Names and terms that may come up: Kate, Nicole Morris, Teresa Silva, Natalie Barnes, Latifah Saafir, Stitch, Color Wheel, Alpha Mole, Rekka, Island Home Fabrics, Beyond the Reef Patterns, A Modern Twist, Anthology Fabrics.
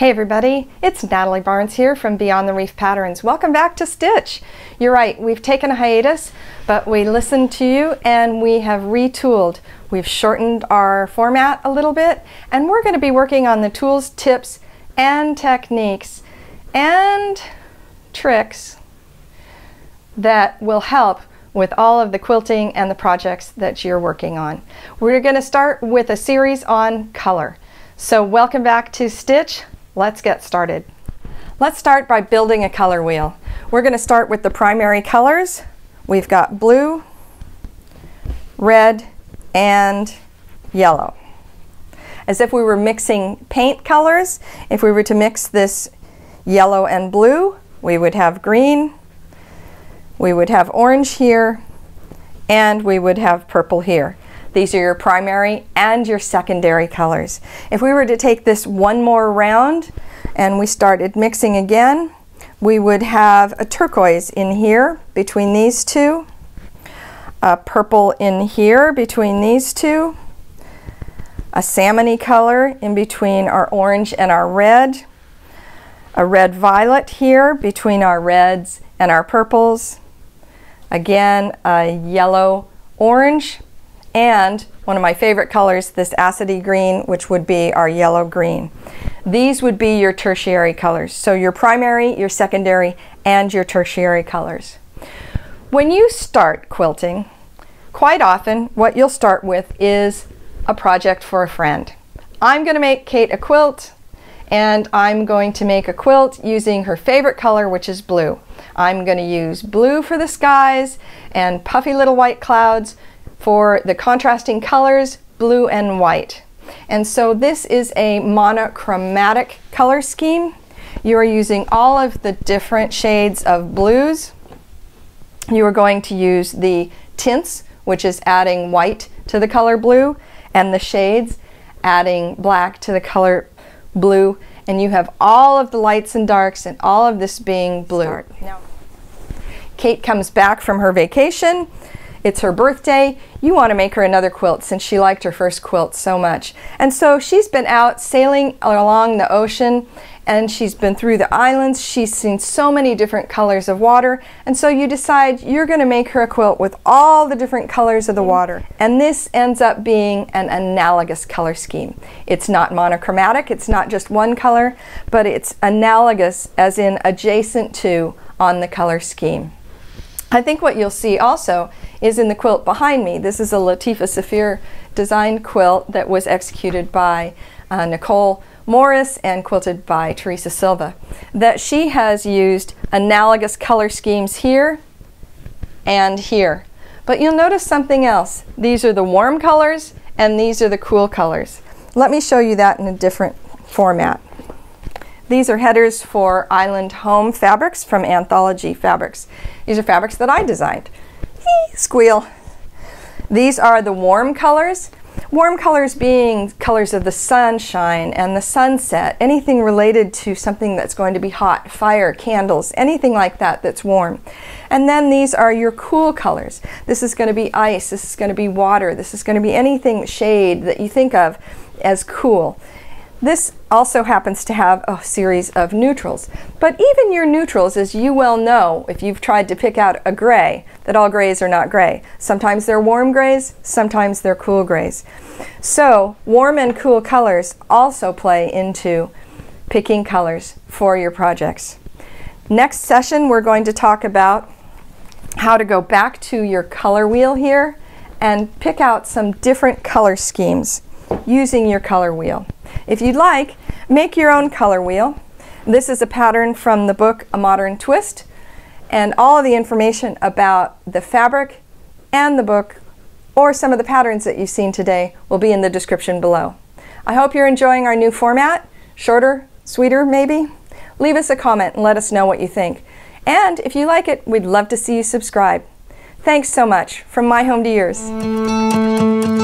Hey everybody, it's Natalie Barnes here from Beyond the Reef Patterns. Welcome back to Stitch. You're right, we've taken a hiatus, but we listened to you and we have retooled. We've shortened our format a little bit, and we're going to be working on the tools, tips, and techniques and tricks that will help with all of the quilting and the projects that you're working on. We're going to start with a series on color. So welcome back to Stitch. Let's get started. Let's start by building a color wheel. We're going to start with the primary colors. We've got blue, red, and yellow. As if we were mixing paint colors, if we were to mix this yellow and blue, we would have green, we would have orange here, and we would have purple here. These are your primary and your secondary colors. If we were to take this one more round and we started mixing again, we would have a turquoise in here between these two, a purple in here between these two, a salmon-y color in between our orange and our red, a red violet here between our reds and our purples, again a yellow orange, and one of my favorite colors, this acidy green, which would be our yellow green. These would be your tertiary colors. So your primary, your secondary, and your tertiary colors. When you start quilting, quite often what you'll start with is a project for a friend. I'm going to make Kate a quilt, and I'm going to make a quilt using her favorite color, which is blue. I'm going to use blue for the skies and puffy little white clouds for the contrasting colors, blue and white. And so this is a monochromatic color scheme. You are using all of the different shades of blues. You are going to use the tints, which is adding white to the color blue, and the shades, adding black to the color blue. And you have all of the lights and darks and all of this being blue. Now, Kate comes back from her vacation. It's her birthday. You want to make her another quilt since she liked her first quilt so much. And so she's been out sailing along the ocean, and she's been through the islands. She's seen so many different colors of water. And so you decide you're going to make her a quilt with all the different colors of the water. And this ends up being an analogous color scheme. It's not monochromatic. It's not just one color, but it's analogous as in adjacent to on the color scheme. I think what you'll see also is in the quilt behind me. This is a Latifah Saafir designed quilt that was executed by Nicole Morris and quilted by Teresa Silva, that she has used analogous color schemes here and here. But you'll notice something else. These are the warm colors and these are the cool colors. Let me show you that in a different format. These are headers for Island Home Fabrics from Anthology Fabrics. These are fabrics that I designed. Squeal. These are the warm colors. Warm colors being colors of the sunshine and the sunset, anything related to something that's going to be hot, fire, candles, anything like that that's warm. And then these are your cool colors. This is going to be ice, this is going to be water, this is going to be anything shade that you think of as cool. This also happens to have a series of neutrals. But even your neutrals, as you well know, if you've tried to pick out a gray, that all grays are not gray. Sometimes they're warm grays, sometimes they're cool grays. So warm and cool colors also play into picking colors for your projects. Next session, we're going to talk about how to go back to your color wheel here and pick out some different color schemes using your color wheel. If you'd like, make your own color wheel. This is a pattern from the book A Modern Twist, and all of the information about the fabric and the book, or some of the patterns that you've seen today, will be in the description below. I hope you're enjoying our new format. Shorter, sweeter maybe. Leave us a comment and let us know what you think. And if you like it, we'd love to see you subscribe. Thanks so much. From my home to yours.